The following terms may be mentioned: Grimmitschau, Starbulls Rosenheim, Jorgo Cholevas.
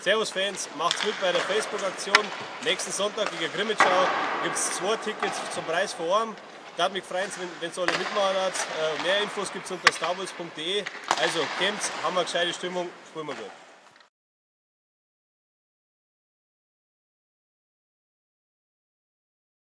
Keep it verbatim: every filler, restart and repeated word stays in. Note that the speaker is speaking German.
Servus Fans, macht's mit bei der Facebook-Aktion. Nächsten Sonntag gegen Grimmitschau gibt es zwei Tickets zum Preis vor Ort. Da hat mich gefreut, wenn es alle mitmachen hat. Mehr Infos gibt es unter starbulls punkt de. Also kämpft, haben wir eine gescheite Stimmung, spielen wir gut.